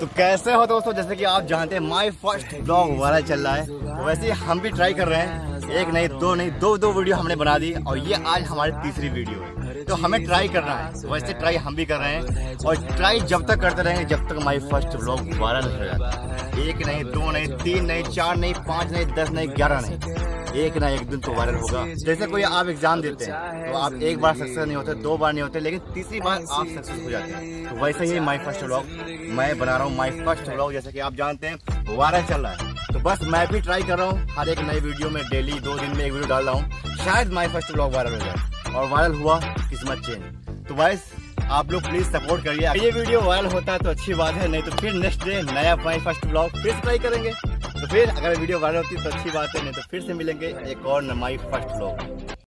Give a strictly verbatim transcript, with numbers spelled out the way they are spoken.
तो कैसे हो दोस्तों, जैसे कि आप जानते हैं माय फर्स्ट ब्लॉग वाला चल रहा है, तो वैसे ही हम भी ट्राई कर रहे हैं। एक नहीं दो नहीं दो दो वीडियो हमने बना दी और ये आज हमारी तीसरी वीडियो है। तो हमें ट्राई करना है, वैसे ट्राई हम भी कर रहे हैं और ट्राई जब तक करते रहेंगे जब तक माय फर्स्ट ब्लॉग वायरल हो जाता। एक नहीं दो नहीं तीन नहीं चार नहीं पाँच नहीं दस नहीं ग्यारह नहीं, एक ना एक दिन तो वायरल होगा। जैसे कोई आप एग्जाम देते हैं तो आप एक बार सक्सेस नहीं होते, दो बार नहीं होते, लेकिन तीसरी बार आप सक्सेस हो जाते हैं। तो वैसे ही माय फर्स्ट ब्लॉग मैं बना रहा हूँ, माय फर्स्ट ब्लॉग जैसे कि आप जानते हैं वायरल चल रहा है। तो बस मैं भी ट्राई कर रहा हूँ, हर एक नई वीडियो में डेली दो दिन में एक वीडियो डाल रहा हूँ, शायद माय फर्स्ट ब्लॉग वायरल हो जाए। और वायरल हुआ किस्मत चेंज। तो वैस आप लोग प्लीज सपोर्ट करिए, ये वीडियो वायरल होता है तो अच्छी बात है, नहीं तो फिर नेक्स्ट डे नया माय फर्स्ट ब्लॉग फिर ट्राई करेंगे। तो फिर अगर वीडियो वायरल होती तो अच्छी बात है, नहीं तो फिर से मिलेंगे एक और माय फर्स्ट ब्लॉग।